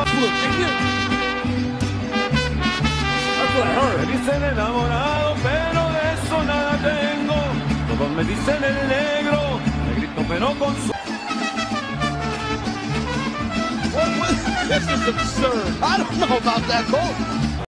Me dicen enamorado, pero de eso nada tengo. Todos me dicen el negro, negrito pero con su... This is absurd. I don't know about that goal.